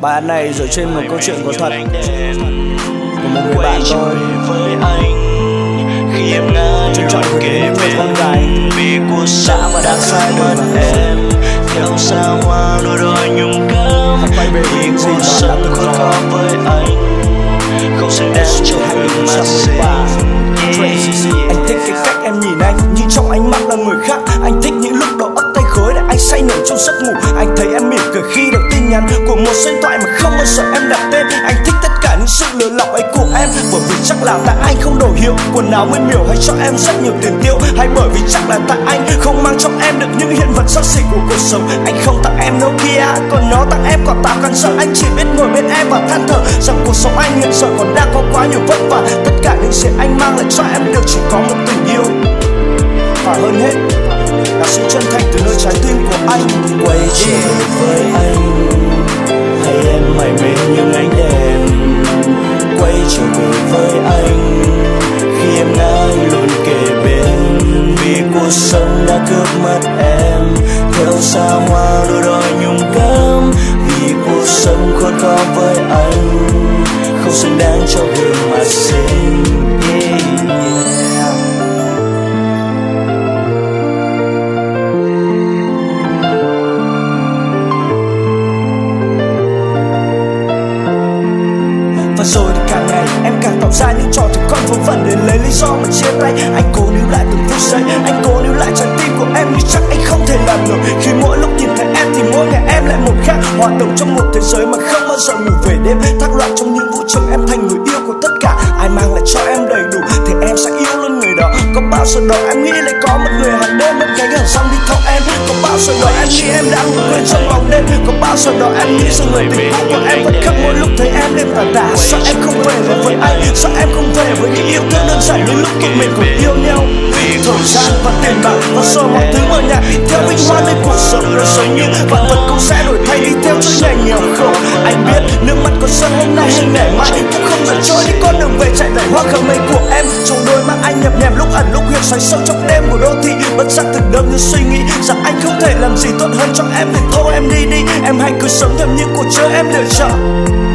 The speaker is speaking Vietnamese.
Bài hát này dựa trên một câu chuyện có thật của một người bạn tôi. Khi em ngã chọn kề bên vì cuộc sống và đã sai mất em. Theo xa hoa đôi đôi nhung cấm vì cuộc sống không có với anh. Không xứng đáng cho những mà gì. Anh thích cái cách em nhìn anh như trong ánh mắt là người khác. Anh thích những lúc đó bắt tay khối để anh say nổi trong giấc ngủ. Anh thấy em mỉm cười khi được tin nhắn của một số điện thoại mà không bao giờ em đặt tên. Anh thích tất cả những sự lừa lọc ấy của em, bởi vì chắc là tại anh không đồ hiệu quần áo mới miểu hay cho em rất nhiều tiền tiêu, hay bởi vì chắc là tại anh không mang trong em được những hiện vật xa xỉ của cuộc sống. Anh không tặng em Nokia, còn nó tặng em quả táo cắn răng. Anh chỉ biết ngồi bên em và than thở rằng cuộc sống anh hiện giờ còn đang có quá nhiều vất vả. Tất cả những gì anh mang lại cho em đều chỉ có một tình yêu, và hơn hết là sự chân thành từ nơi trái tim của anh. Quay trở với anh, hay em mải mê những ánh đèn. Quay trở về với anh, khi em ngã anh luôn kề bên vì cuộc sống đã cướp mất em. Theo xa hoa đôi đôi nhung cấm vì cuộc sống khốn khó với anh. Không xứng đáng cho gương mặt xinh. Và rồi thì càng ngày em càng tạo ra những trò thì con vớ vẩn để lấy lý do mà chia tay. Anh cố níu lại từng phút giây, anh cố níu lại trái tim của em, nhưng chắc anh không thể làm nổi. Khi mỗi lúc nhìn thấy em thì mỗi ngày em lại một khác, hoạt động trong một thế giới mà không bao giờ ngủ về đêm. Thác loạn trong những vũ trường, em thành người yêu của tất cả. Ai mang lại cho em đầy đủ thì em sẽ yêu luôn người đó. Có bao giờ đó em nghĩ lại có một người hàng đêm mất cánh hàng rong đi theo em. Có bao giờ đó em nghĩ em đã ngủ quên trong bóng đêm. Có bao giờ đó em nghĩ rằng người tình cũ của em vẫn khóc mỗi lúc thấy em đêm tàn tạ. Sao em không về với anh, sao em không về với những yêu thương đơn giản như lúc tụi mình cùng yêu nhau. Vì thời gian và tiền bạc và rồi mọi thứ mờ nhạt đi theo vinh hoa nơi cuộc sống. Rồi dường như vạn vật cũng sẽ đổi thay đi theo chuỗi ngày nghèo khổ. Anh biết nước mắt còn sân hôm nay hay ngày mai cũng không dần trôi đi con đường về chạy lại hoa khờ mây của em. Trong đôi mắt anh nhập nhèm lúc ẩn lúc hiện, xoáy sâu trong đêm của đô thị bất giác thực đơn như suy nghĩ rằng anh không thể làm gì tốt hơn cho em. Thôi em đi đi, em hãy cứ sống theo những cuộc chơi em lựa chọn.